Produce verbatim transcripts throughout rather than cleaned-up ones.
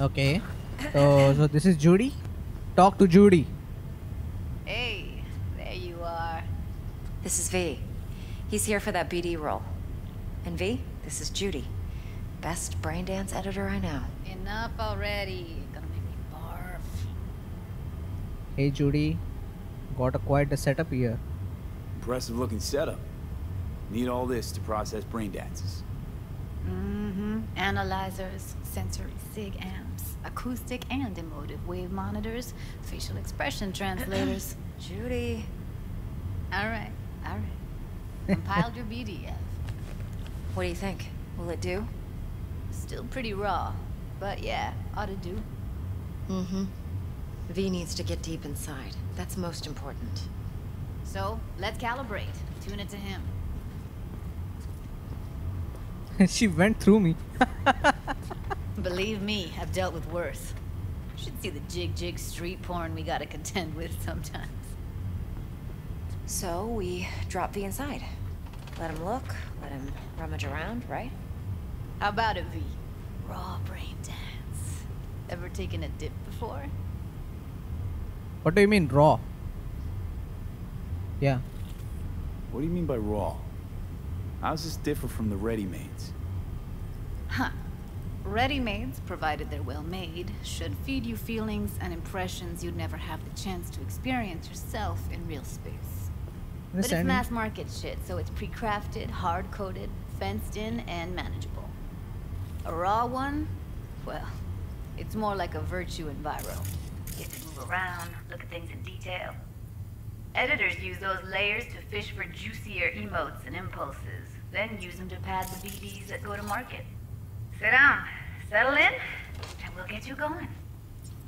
Okay. So, so this is Judy. Talk to Judy. Hey, there you are. This is V. He's here for that B D role. And V, this is Judy. Best braindance editor I know. Enough already. You're gonna make me barf. Hey Judy. Got a quite a setup here. Impressive looking setup. Need all this to process braindances. Mm-hmm. Analyzers, sensory sig amps, acoustic and emotive wave monitors, facial expression translators. Judy. Alright, alright. Compiled your B D F. What do you think? Will it do? Still pretty raw, but yeah, ought to do. Mm-hmm. V needs to get deep inside. That's most important. So, let's calibrate. Tune it to him. She went through me. Believe me, I've dealt with worse. You should see the jig jig street porn we gotta contend with sometimes. So we drop V inside. Let him look, let him rummage around, right? How about it, V? Raw brain dance. Ever taken a dip before? What do you mean raw? Yeah. What do you mean by raw? How's this differ from the ready-mades? Huh. Ready-mades, provided they're well-made, should feed you feelings and impressions you'd never have the chance to experience yourself in real space. But it's mass market shit, so it's pre-crafted, hard-coded, fenced in, and manageable. A raw one? Well, it's more like a virtue in viral. Get to move around, look at things in detail. Editors use those layers to fish for juicier emotes and impulses, then use them to pad the B Ds that go to market. Sit down, settle in, and we'll get you going.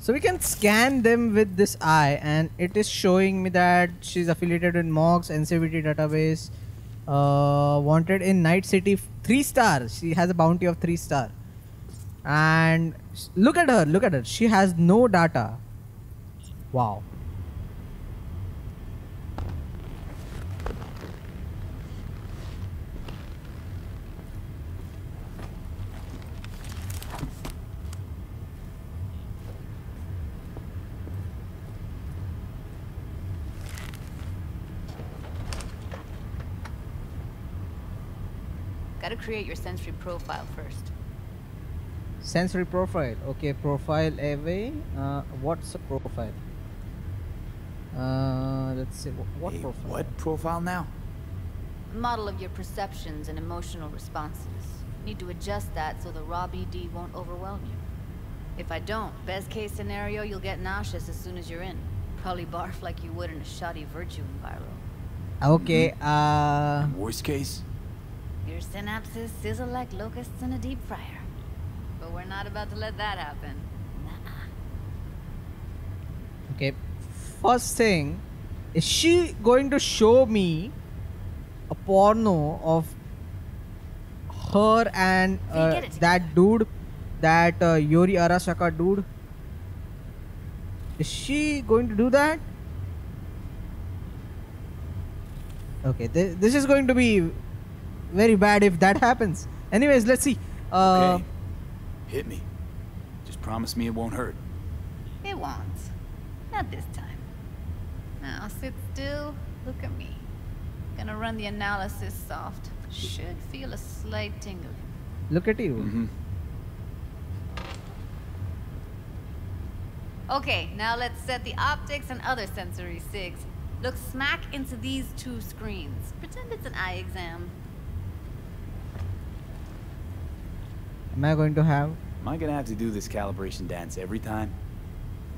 So we can scan them with this eye, and it is showing me that she's affiliated with Mox, N C V T database, uh, wanted in Night City, three stars. She has a bounty of three star. And look at her, look at her. She has no data. Wow. Gotta create your sensory profile first. Sensory profile, okay. Profile away. Uh, what's a profile? Uh, let's see. What hey, profile? What profile now? Model of your perceptions and emotional responses. Need to adjust that so the raw B D won't overwhelm you. If I don't, best case scenario, you'll get nauseous as soon as you're in. Probably barf like you would in a shoddy virtue enviro. Okay. Mm-hmm. Uh. Worst case. Your synapses sizzle like locusts in a deep fryer. But we're not about to let that happen. Nah. Okay. First thing, is she going to show me a porno of her and uh, that dude, that uh, Yori Arasaka dude? Is she going to do that? Okay, th this is going to be very bad if that happens. Anyways, let's see. Uh, okay. Hit me. Just promise me it won't hurt. It won't. Not this time. Now sit still. Look at me. Gonna run the analysis soft. Should feel a slight tingling. Look at you. Mm-hmm. Okay, now let's set the optics and other sensory sigs. Look smack into these two screens. Pretend it's an eye exam. Am I going to have? Am I going to have to do this calibration dance every time?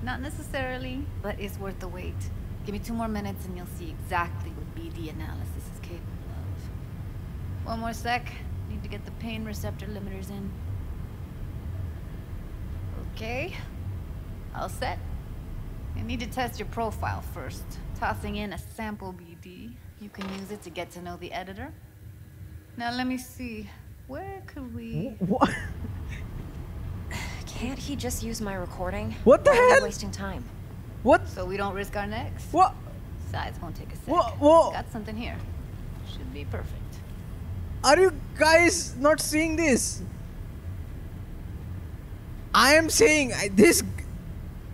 Not necessarily, but it's worth the wait. Give me two more minutes and you'll see exactly what B D analysis is capable of. One more sec. Need to get the pain receptor limiters in. Okay. All set. I need to test your profile first. Tossing in a sample B D. You can use it to get to know the editor. Now let me see. Where could we? What? Can't he just use my recording? What the hell? Wasting time. What? So we don't risk our necks. What? Besides, won't take a sec. What? What? Got something here. Should be perfect. Are you guys not seeing this? I am saying I, this...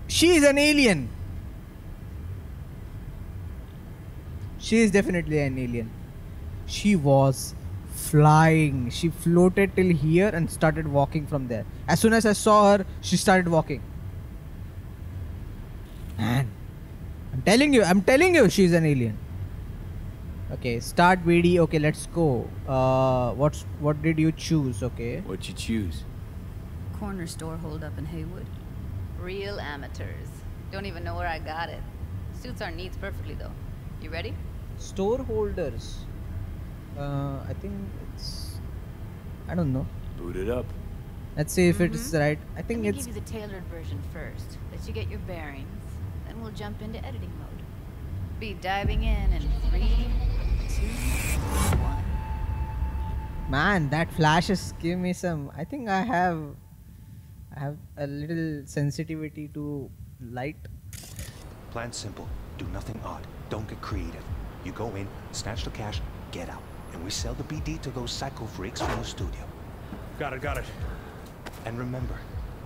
She is an alien. She is definitely an alien. She was flying. She floated till here and started walking from there. As soon as I saw her, she started walking. Man. I'm telling you. I'm telling you she's an alien. Okay. Start B D. Okay, let's go. Uh, what's, what did you choose? Okay. What'd you choose? Corner store holdup in Haywood. Real amateurs. Don't even know where I got it. Suits our needs perfectly though. You ready? Store holders. Uh, I think it's... I don't know. Boot it up. Let's see if mm-hmm. it's right. I think Let me it's... give you the tailored version first. Let you get your bearings. Then we'll jump into editing mode. Be diving in in three, two, one. Man, that flashes give me some... I think I have... I have a little sensitivity to light. Plan simple. Do nothing odd. Don't get creative. You go in, snatch the cash, get out. And we sell the B D to those psycho freaks from the studio. Got it, got it. And remember,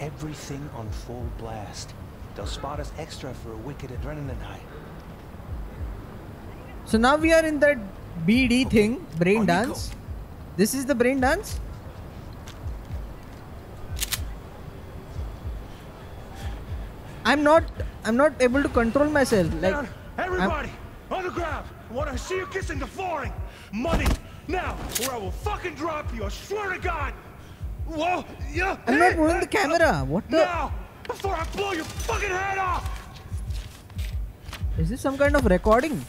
everything on full blast. They'll spot us extra for a wicked adrenaline high. So now we are in that B D okay. thing, brain on dance. This is the brain dance? I'm not, I'm not able to control myself. Like, everybody, I'm on the ground. I want to see you kissing the flooring. Money, now, or I will fucking drop you. I swear to God. Whoa, yeah. I'm not moving the camera. What the? Now, before I blow your fucking head off. Is this some kind of recording?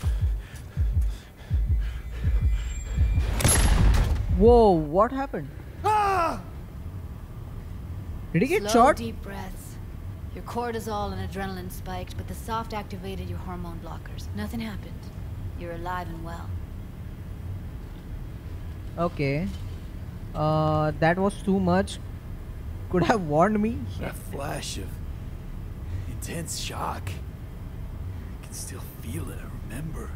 Whoa, what happened? Ah! Did he get Slow, shot? Deep breaths. Your cortisol and adrenaline spiked, but the soft activated your hormone blockers. Nothing happened. You're alive and well. Okay. Uh, that was too much. Could have warned me. That flash of intense shock. I can still feel it, I remember.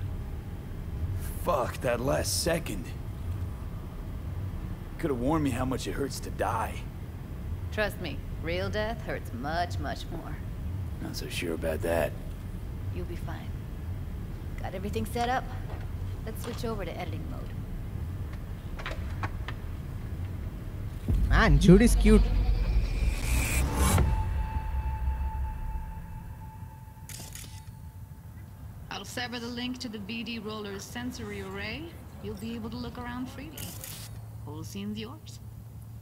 Fuck, that last second. Could have warned me how much it hurts to die. Trust me. Real death hurts much, much more. Not so sure about that. You'll be fine. Got everything set up? Let's switch over to editing mode. Man, Judy's cute. I'll sever the link to the B D roller's sensory array. You'll be able to look around freely. Whole scene's yours.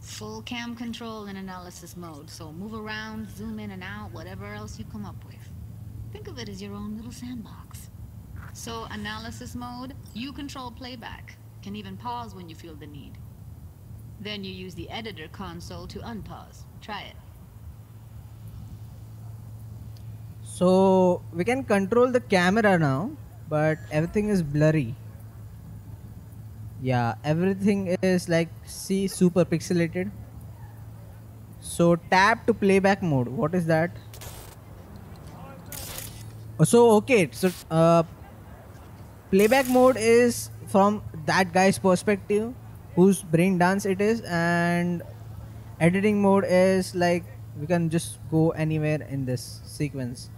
Full cam control in analysis mode, so move around, zoom in and out, whatever else you come up with. Think of it as your own little sandbox. So analysis mode, you control playback, can even pause when you feel the need. Then you use the editor console to unpause. Try it. So we can control the camera now, but everything is blurry. Yeah, everything is like, see, super pixelated. So tap to playback mode. What is that? Oh, so, okay. So, uh, playback mode is from that guy's perspective, whose brain dance it is. And editing mode is like, we can just go anywhere in this sequence.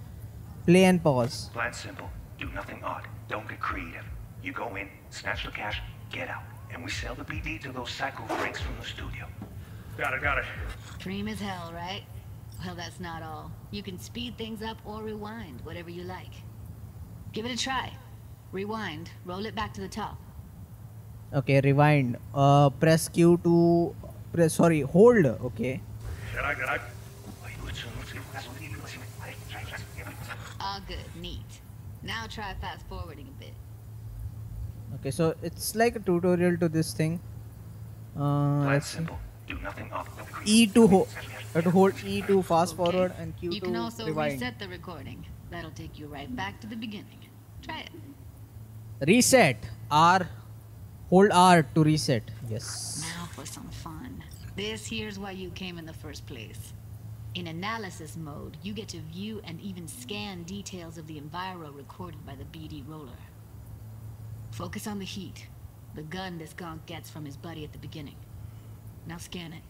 Play and pause. Plan simple. Do nothing odd. Don't get creative. You go in, snatch the cash. Get out, and we sell the B D to those psycho freaks from the studio. Got it, got it. Dream as hell, right? Well, that's not all. You can speed things up or rewind, whatever you like. Give it a try. Rewind. Roll it back to the top. Okay, rewind. Uh, press Q to... Press, sorry, hold. Okay. All good, neat. Now try fast-forwarding a bit. Okay, so it's like a tutorial to this thing. Uh, simple. Do nothing off. E to hold, to hold E to fast okay. forward and Q you to rewind. You can also rewind. Reset the recording. That'll take you right back to the beginning. Try it. Reset. R. Hold R to reset. Yes. Now for some fun. This here's why you came in the first place. In analysis mode, you get to view and even scan details of the enviro recorded by the B D roller. Focus on the heat, the gun this gonk gets from his buddy at the beginning. Now scan it.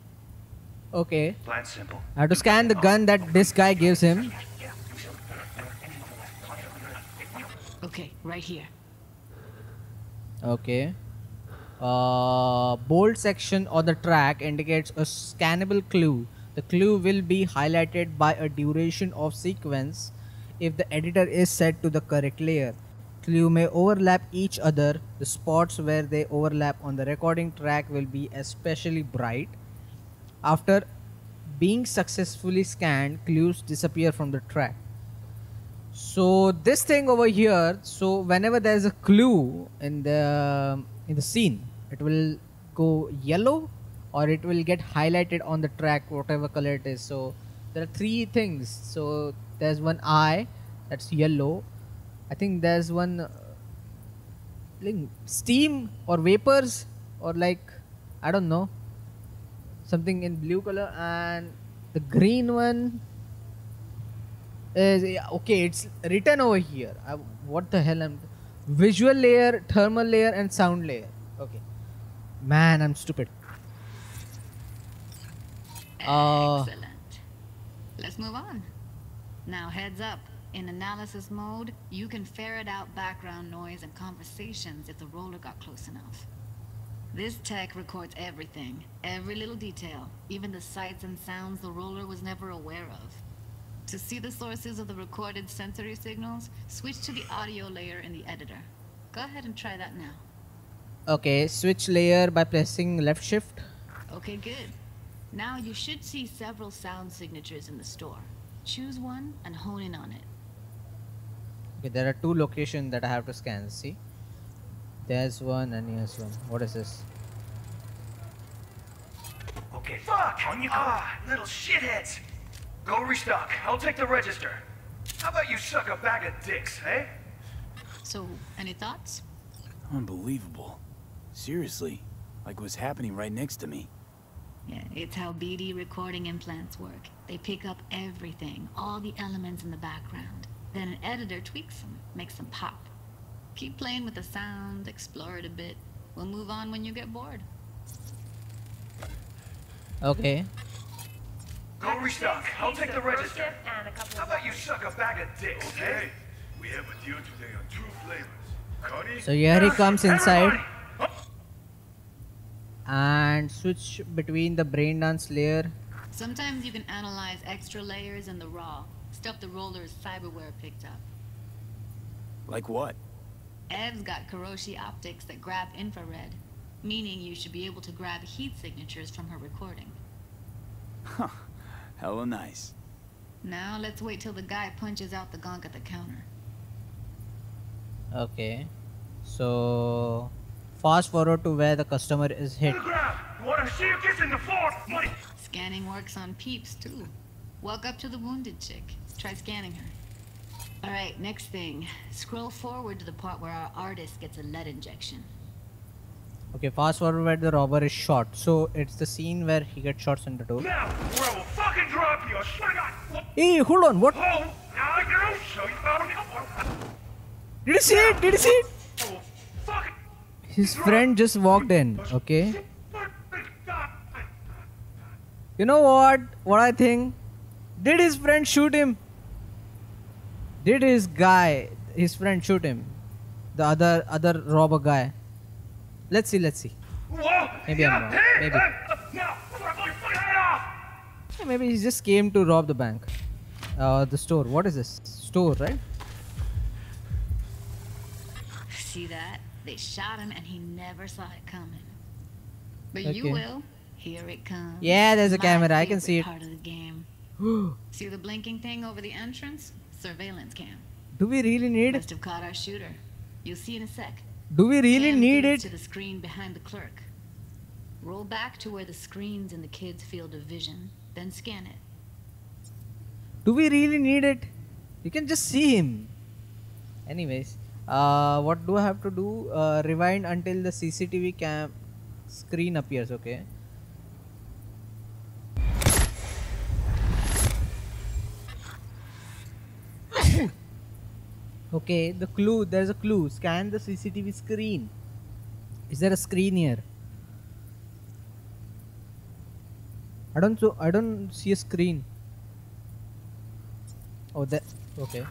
Okay. Plain simple. I have to scan the gun that this guy gives him. Okay, right here. Okay. Uh, bold section on the track indicates a scannable clue. The clue will be highlighted by a duration of sequence if the editor is set to the correct layer. Clue may overlap each other. The spots where they overlap on the recording track will be especially bright. After being successfully scanned, clues disappear from the track. So this thing over here, so whenever there is a clue in the in the scene, it will go yellow or it will get highlighted on the track, whatever color it is. So there are three things. So there's one eye that's yellow. I think there's one uh, like steam or vapors or like, I don't know, something in blue color, and the green one is, okay, it's written over here. I, what the hell am visual layer, thermal layer and sound layer. Okay. Man, I'm stupid. Uh, Excellent. Let's move on. Now heads up. In analysis mode, you can ferret out background noise and conversations if the roller got close enough. This tech records everything, every little detail, even the sights and sounds the roller was never aware of. To see the sources of the recorded sensory signals, switch to the audio layer in the editor. Go ahead and try that now. Okay, switch layer by pressing left shift. Okay, good. Now you should see several sound signatures in the store. Choose one and hone in on it. Okay, there are two locations that I have to scan. See, there's one and here's one. What is this? Okay, fuck! On your ah, car. Little shitheads! Go restock. I'll take the register. How about you suck a bag of dicks, eh? So, any thoughts? Unbelievable. Seriously, like what's happening right next to me. Yeah, it's how B D recording implants work. They pick up everything, all the elements in the background. Then an editor tweaks them, makes them pop. Keep playing with the sound, explore it a bit. We'll move on when you get bored. Okay. Go restock. I'll take the register. How about you suck a bag of dicks? Okay. We have a deal today on two flavors. So here he comes inside. And switch between the braindance layer. Sometimes you can analyze extra layers in the raw. Stuff the roller's cyberware picked up. Like what? Ev's got Kiroshi optics that grab infrared, meaning you should be able to grab heat signatures from her recording. Huh. Hella nice. Now let's wait till the guy punches out the gonk at the counter. Okay. So... fast forward to where the customer is hit. Scanning works on peeps too. Walk up to the wounded chick. Try scanning her. Alright, next thing. Scroll forward to the part where our artist gets a lead injection. Okay, fast forward where the robber is shot. So it's the scene where he gets shots in the door. Now, or I will fucking drop you. Hey, hold on, what? Now I gotta show you. Did you see it? Did you see it? His friend just walked in, okay? You know what? What I think? Did his friend shoot him? Did his guy, his friend shoot him? The other, other robber guy. Let's see, let's see. Maybe I'm wrong, maybe. Maybe he just came to rob the bank. Uh, the store, what is this? Store, right? See that? They shot him and he never saw it coming. But okay. You will. Here it comes. Yeah, there's a My camera. I can see it. Part of the game. See the blinking thing over the entrance? Surveillance cam. Do we really need it? Must have caught our shooter. You'll see in a sec. Do we really cam need it? To the screen behind the clerk. Roll back to where the screen's in the kid's field of vision. Then scan it. Do we really need it? You can just see him. Anyways. Uh, what do I have to do? Uh, rewind until the C C T V cam screen appears, okay? Okay, the clue, there's a clue. Scan the C C T V screen. Is there a screen here? I don't so I don't see a screen. Oh, that okay.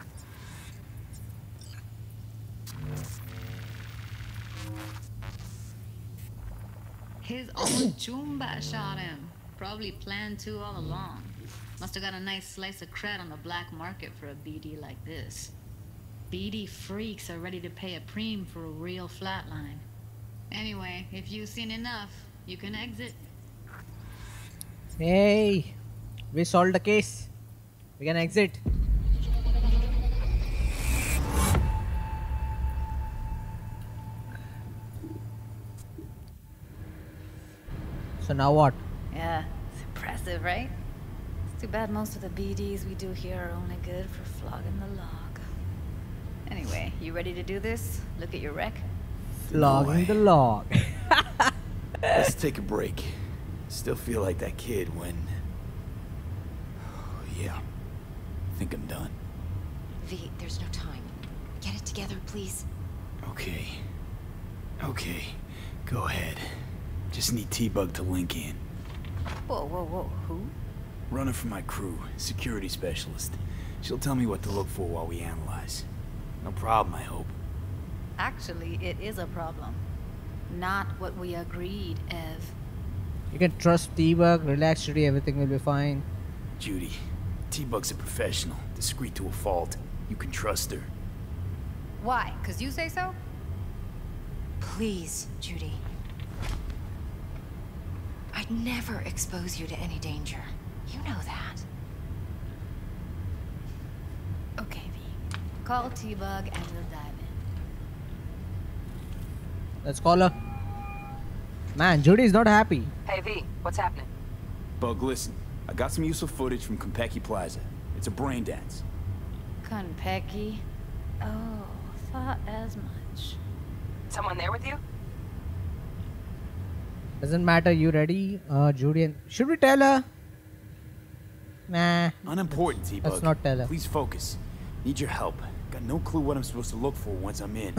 His own Jumba shot him. Probably planned to all along. Must have got a nice slice of cred on the black market for a B D like this. B D freaks are ready to pay a preem for a real flatline. Anyway, if you've seen enough, you can exit. Hey, we solved the case. We can exit. So now what? Yeah, it's impressive, right? It's too bad most of the B Ds we do here are only good for flogging the log. Anyway, you ready to do this? Look at your wreck. Flogging the log. Let's take a break. Still feel like that kid when... Oh, yeah. I think I'm done. V, there's no time. Get it together, please. Okay. Okay. Go ahead. Just need T-Bug to link in. Whoa, whoa, whoa. Who? Runner for my crew. Security specialist. She'll tell me what to look for while we analyze. No problem, I hope. Actually, it is a problem. Not what we agreed, Ev. You can trust T-Bug, relax Judy, everything will be fine. Judy, T-Bug's a professional, discreet to a fault. You can trust her. Why? Because you say so? Please, Judy. I'd never expose you to any danger. You know that. Okay, V. Call T-Bug and we'll dive in. Let's call her. Man, Judy's not happy. Hey V, what's happening? Bug, listen. I got some useful footage from Konpeki Plaza. It's a braindance. Konpeki? Oh, thought as much. Someone there with you? Doesn't matter, you ready? Uh, Judy and... Should we tell her? Nah. Unimportant, T-Bug. Let's not tell her. Please focus. Need your help. Got no clue what I'm supposed to look for once I'm in.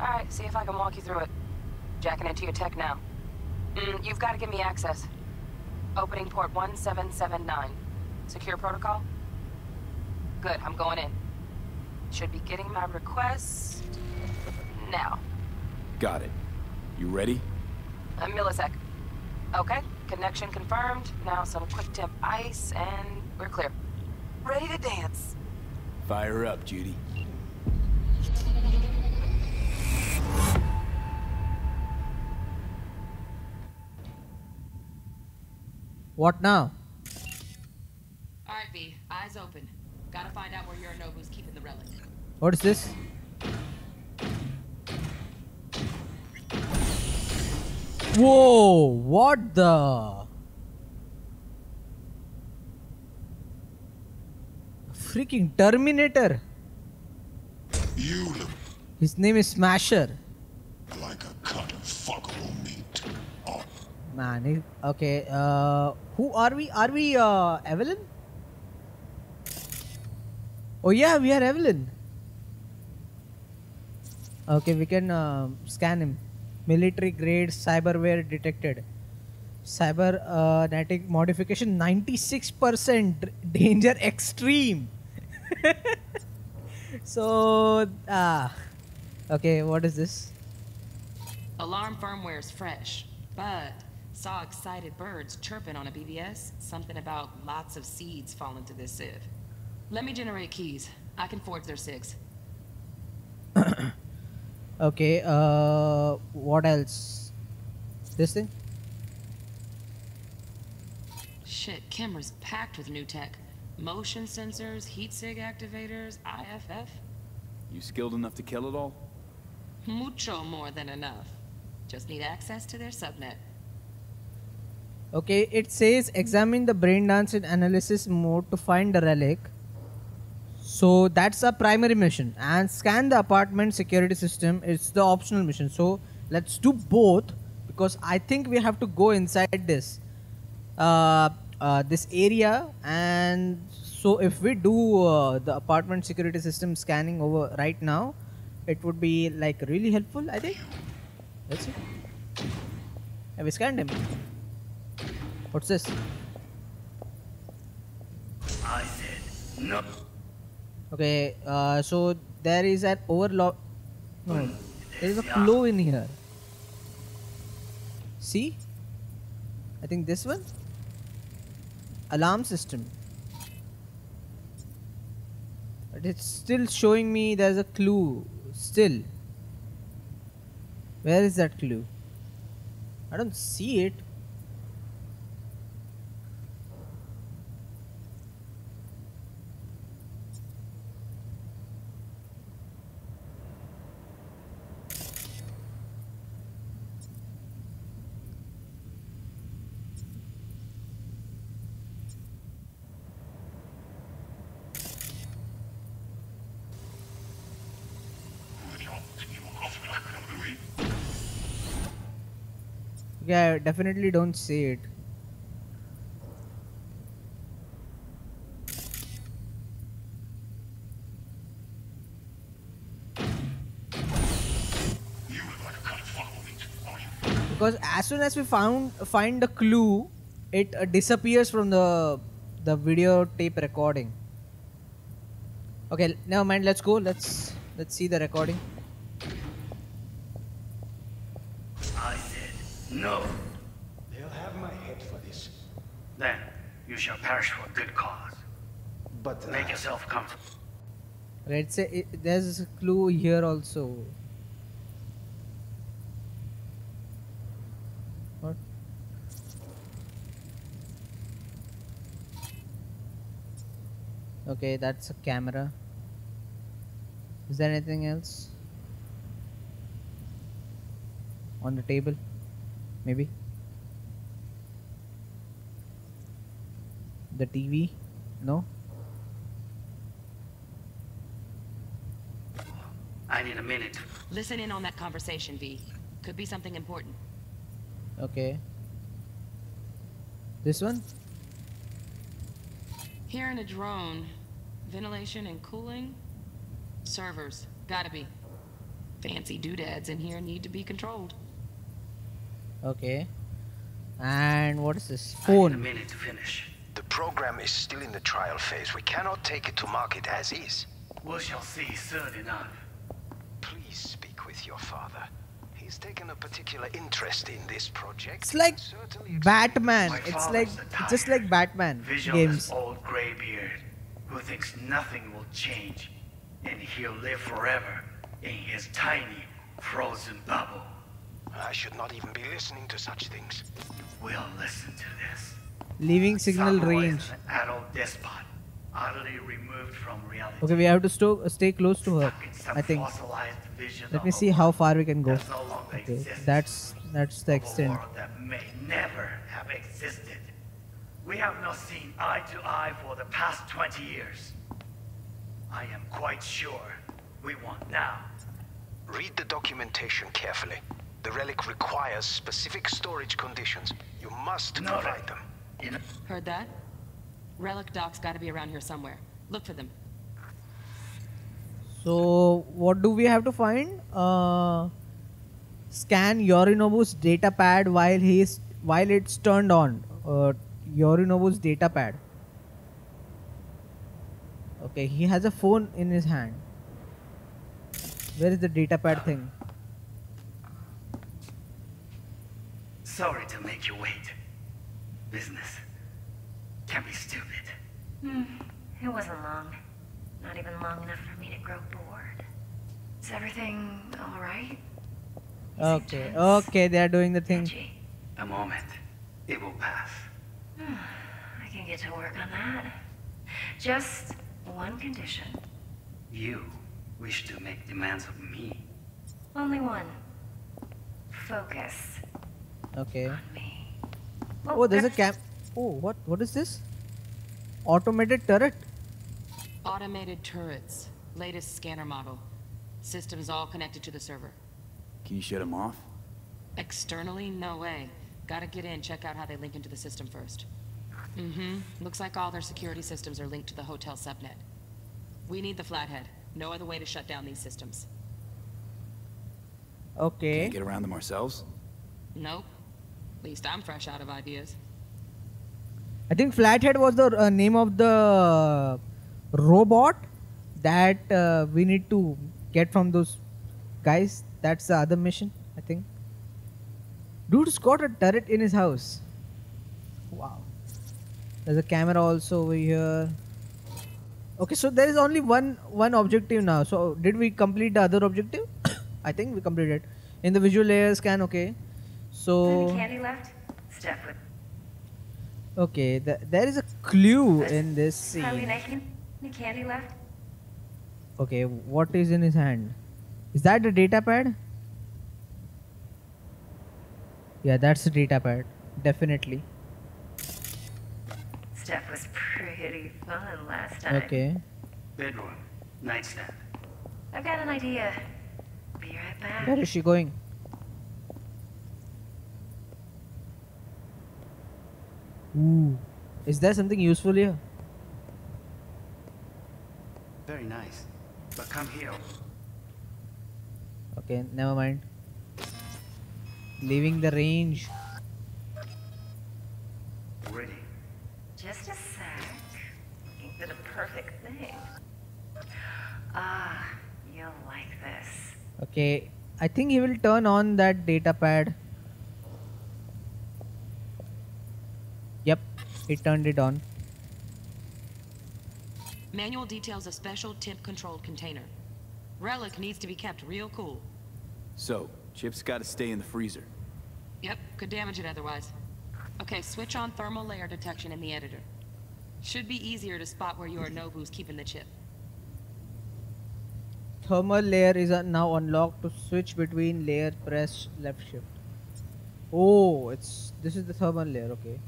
Alright, see if I can walk you through it. Jacking into your tech now. Mm, you've got to give me access. Opening port one seven seven nine. Secure protocol? Good, I'm going in. Should be getting my request... now. Got it. You ready? A millisecond. Okay, connection confirmed. Now some quick temp ice and we're clear. Ready to dance. Fire up, Judy. What now? Alright, V. Eyes open. Gotta find out where Yorinobu's keeping the relic. What is this? Whoa! What the? Freaking Terminator! You. His name is Smasher. Like a cut of fuckable meat. Oh. Man, okay, uh... Who are we? Are we uh, Evelyn? Oh yeah, we are Evelyn. Okay, we can uh, scan him. Military grade cyberware detected. Cyber uh, genetic modification ninety-six percent. Danger extreme. So, ah. Okay, what is this? Alarm firmware is fresh, but... Saw excited birds chirping on a B B S. Something about lots of seeds falling to this sieve. Let me generate keys. I can forge their six. Okay, uh... what else? This thing? Shit, camera's packed with new tech. Motion sensors, heat sig activators, I F F. You skilled enough to kill it all? Mucho more than enough. Just need access to their subnet. Okay, it says examine the braindance in analysis mode to find the relic. So that's our primary mission. And scan the apartment security system. It's the optional mission. So let's do both because I think we have to go inside this uh, uh, this area. And so if we do uh, the apartment security system scanning over right now, it would be like really helpful, I think. Let's see. Have we scanned him? What's this? I said no. Okay, uh, so there is an overlock. No, there is a clue in here. See? I think this one? Alarm system. But it's still showing me there's a clue. Still. Where is that clue? I don't see it. Yeah, I definitely don't see it. Because as soon as we found find the clue, it uh, disappears from the the videotape recording. Okay, never mind. Let's go. Let's let's see the recording. No. They'll have my head for this. Then, you shall perish for a good cause. But uh, make yourself comfortable. Let's say it, there's a clue here also. What? Okay, that's a camera. Is there anything else? On the table? Maybe the T V? No? I need a minute. Listen in on that conversation, V. Could be something important. Okay. This one? Here in a drone. Ventilation and cooling? Servers. Gotta be. Fancy doodads in here need to be controlled. Okay, and what is this? Phone. I need a minute to finish. The program is still in the trial phase. We cannot take it to market as is. We shall see soon enough. Please speak with your father. He's taken a particular interest in this project. It's like Batman. It's like just like Batman games. Old graybeard who thinks nothing will change, and he'll live forever in his tiny frozen bubble. I should not even be listening to such things. We'll listen to this. Leaving signal range. An adult despot, utterly removed from reality. Okay, we have to sto stay close to her, I think. Let me see how far we can go. Okay, that's that's the extent. That may never have existed. We have not seen eye to eye for the past twenty years. I am quite sure we want now. Read the documentation carefully. The relic requires specific storage conditions. You must no provide them. In Heard that? Relic docs gotta be around here somewhere. Look for them. So, what do we have to find? Uh, scan Yorinobu's data pad while he is, while it's turned on. Uh, Yorinobu's data pad. Okay, he has a phone in his hand. Where is the data pad thing? Sorry to make you wait. Business can be stupid. Hmm. It wasn't long. Not even long enough for me to grow bored. Is everything all right? Okay. Okay, they are doing the thing. A moment. It will pass. Hmm. I can get to work on that. Just one condition. You wish to make demands of me. Only one. Focus. Okay. Oh, there's a cam. Oh, what? What is this? Automated turret. Automated turrets. Latest scanner model. Systems all connected to the server. Can you shut them off? Externally? No way. Gotta get in. Check out how they link into the system first. Mm-hmm. Looks like all their security systems are linked to the hotel subnet. We need the Flathead. No other way to shut down these systems. Okay. Can't get around them ourselves? Nope. At least I'm fresh out of ideas. I think Flathead was the uh, name of the robot that uh, we need to get from those guys. That's the other mission, I think. Dude's got a turret in his house. Wow. There's a camera also over here. Okay, so there is only one one objective now. So did we complete the other objective? I think we completed. In the visual layer scan, okay. So... candy left? Step with. Okay, the, there is a clue in this scene. Candy left? Okay, what is in his hand? Is that the data pad? Yeah, that's the data pad. Definitely. Stuff was pretty fun last time. Okay. Bedroom. Night step. I've got an idea. Be right back. Where is she going? Ooh. Is there something useful here? Very nice. But come here. Okay, never mind. Leaving the range. Ready. Just a sec. Looking for the perfect thing. Ah, you'll like this. Okay, I think he will turn on that data pad. Yep, he turned it on. Manual details a special temp-controlled container. Relic needs to be kept real cool. So. Chip's gotta stay in the freezer. Yep, could damage it otherwise. Okay, switch on thermal layer detection in the editor. Should be easier to spot where Yorinobu's keeping the chip. Thermal layer is now unlocked. To switch between layer, press left shift. Oh, it's this is the thermal layer, okay.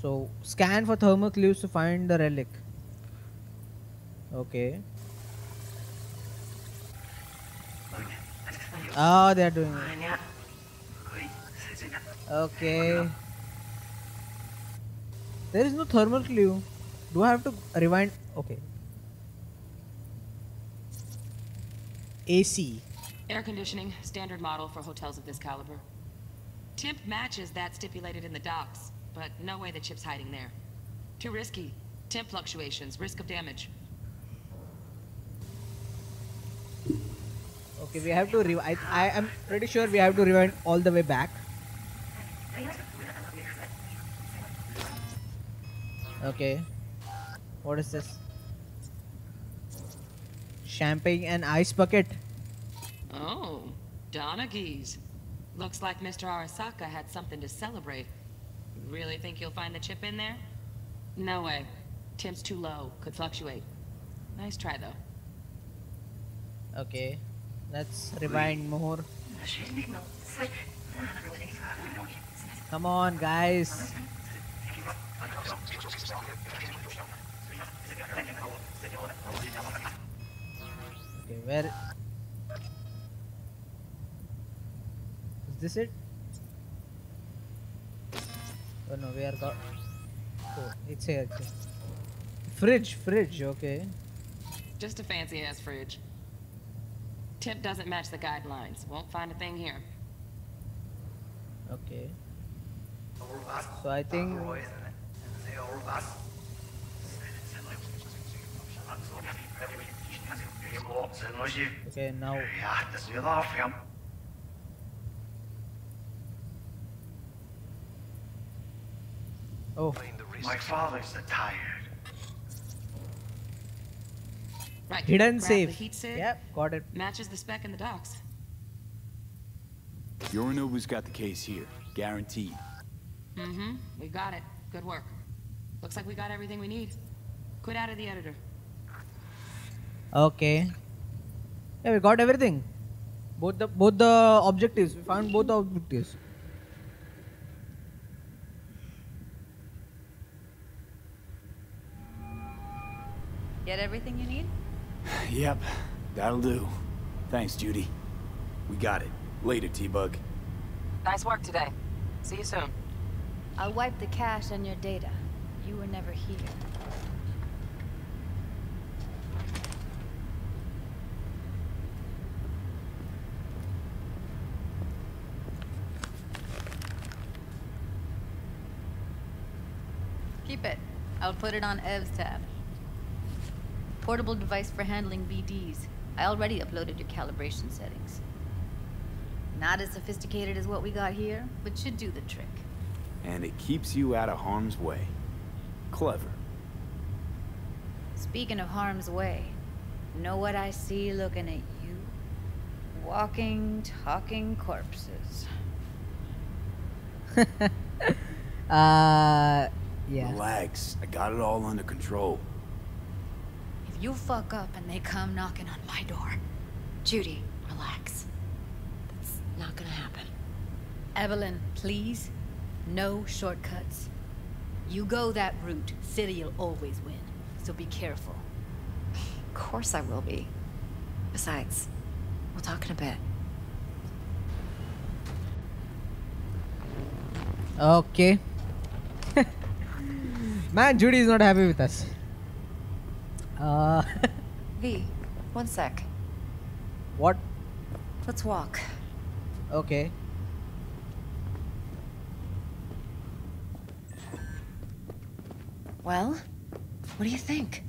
So, scan for thermal clues to find the relic. Okay. Oh, they're doing it. Okay. There is no thermal clue. Do I have to rewind? Okay. A C. Air conditioning, standard model for hotels of this caliber. Temp matches that stipulated in the docs, but no way the chip's hiding there. Too risky. Temp fluctuations, risk of damage. Okay, we have to rewind. I am pretty sure we have to rewind all the way back. Okay. What is this? Champagne and ice bucket. Oh, Donaghy's. Looks like Mister Arasaka had something to celebrate. Really think you'll find the chip in there? No way. Temp's too low. Could fluctuate. Nice try, though. Okay. Let's rewind more. Come on, guys. Okay, where is this it? Oh no, we are got. Oh, it's here. It's here. Fridge, fridge. Okay. Just a fancy ass fridge. Tip doesn't match the guidelines. Won't find a thing here. Okay. So I think... Okay, now... Oh. My father's tired. Right. Hidden safe. Yep, got it. Matches the spec in the docs. Yorinobu's got the case here. Guaranteed. Mm-hmm. We got it. Good work. Looks like we got everything we need. Quit out of the editor. Okay. Yeah, we got everything. Both the both the objectives. We found both the objectives. Get everything you need? Yep, that'll do. Thanks, Judy. We got it. Later, T-Bug. Nice work today. See you soon. I'll wipe the cache on your data. You were never here. Keep it. I'll put it on Ev's tab. Portable device for handling B Ds. I already uploaded your calibration settings. Not as sophisticated as what we got here, but should do the trick. And it keeps you out of harm's way. Clever. Speaking of harm's way, know what I see looking at you? Walking, talking corpses. uh, yeah. Relax. I got it all under control. If you fuck up and they come knocking on my door, Judy, relax. That's not gonna happen. Evelyn, please. No shortcuts. You go that route, City'll always win. So be careful. Of course I will be. Besides, we'll talk in a bit. Okay. Man, Judy is not happy with us. Uh. V, one sec. What? Let's walk. Okay. Well, what do you think?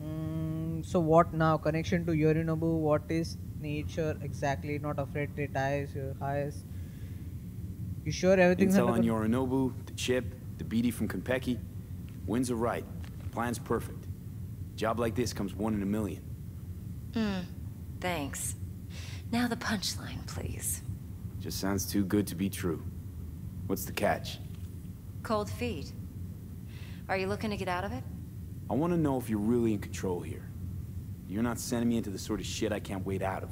Mm, so what now? Connection to Yorinobu. What is nature exactly? Not afraid it dies. Your highest. You sure everything's Intel on Yorinobu, the chip, the B D from Konpeki. Winds are right. Plan's perfect. Job like this comes one in a million. Hmm. Thanks. Now the punchline, please. Just sounds too good to be true. What's the catch? Cold feet. Are you looking to get out of it? I want to know if you're really in control here. You're not sending me into the sort of shit I can't wait out of.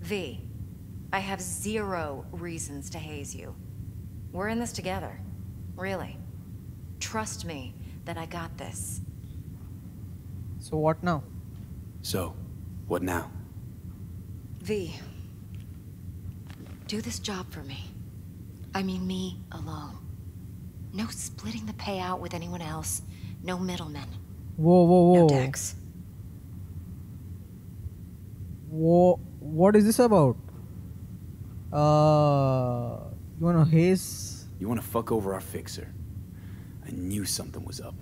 V. I have zero reasons to haze you. We're in this together. Really. Trust me that I got this. So what now? So, what now? V, do this job for me. I mean me alone. No splitting the payout with anyone else. No middlemen. Whoa, whoa, whoa. No Dex. Whoa, what is this about? Uh, you wanna haze? You wanna fuck over our fixer? I knew something was up.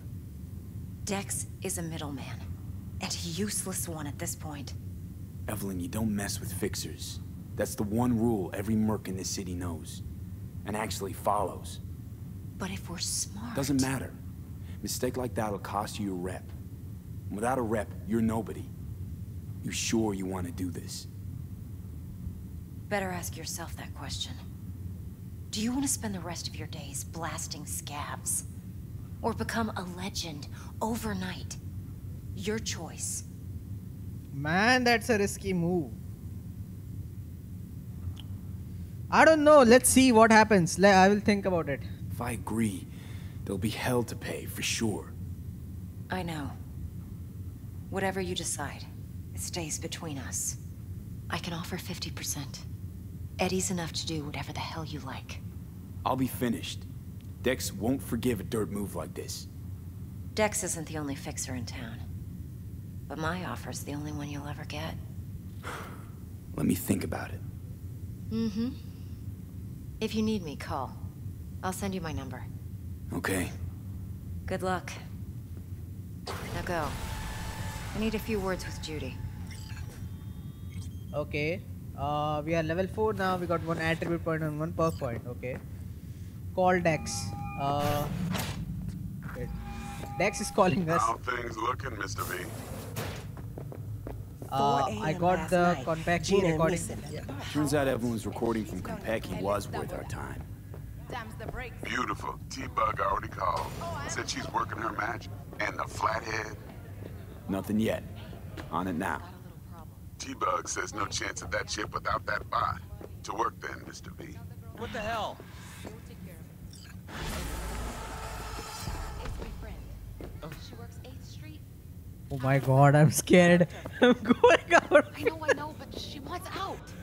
Dex is a middleman, and a useless one at this point. Evelyn, you don't mess with fixers. That's the one rule every merc in this city knows, and actually follows. But if we're smart, doesn't matter. Mistake like that'll cost you your rep. And without a rep, you're nobody. You sure you want to do this? Better ask yourself that question. Do you want to spend the rest of your days blasting scabs? Or become a legend overnight? Your choice. Man, that's a risky move. I don't know. Let's see what happens. I will think about it. If I agree, there'll be hell to pay for sure. I know. Whatever you decide, it stays between us. I can offer fifty percent. Eddie's enough to do whatever the hell you like. I'll be finished. Dex won't forgive a dirt move like this. Dex isn't the only fixer in town. But my offer's the only one you'll ever get. Let me think about it. Mm-hmm. If you need me, call. I'll send you my number. Okay. Good luck. Now go. I need a few words with Judy. Okay. Uh, we are level four now. We got one attribute point and one perk point. Okay. Call Dex. Uh, wait. Dex is calling us. How things looking, Mister V? Uh, I got the Konpeki recording. Yeah. Turns out everyone's recording from Konpeki was worth our time. Beautiful. T-Bug already called. Said she's working her match. And the Flathead? Nothing yet. On it now. T-Bug says no chance of that ship without that bot. To work then, Mister B. What the hell? Oh my god, I'm scared. I'm going out. I know, I know, but she wants out.